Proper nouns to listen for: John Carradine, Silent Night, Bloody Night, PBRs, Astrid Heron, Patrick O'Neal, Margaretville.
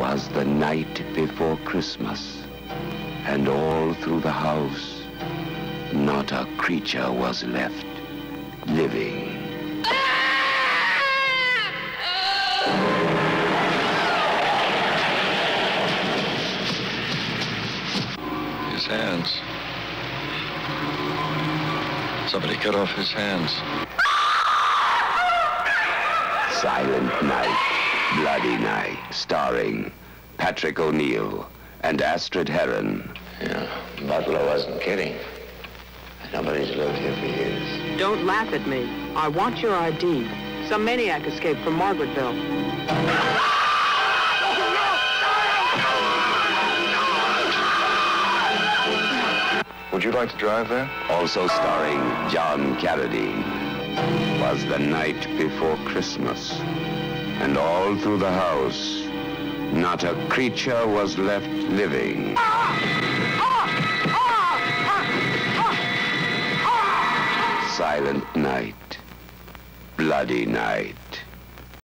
was the night before Christmas, and all through the house, not a creature was left living. His hands. Somebody cut off his hands. Silent Night, Bloody Night, starring Patrick O'Neal and Astrid Heron. Yeah, Butler wasn't kidding. Nobody's lived here for years. Don't laugh at me. I want your ID. Some maniac escaped from Margaretville. Would you like to drive there? Also starring John Carradine. Was the night before Christmas, and all through the house, not a creature was left living. Silent Night, Bloody Night.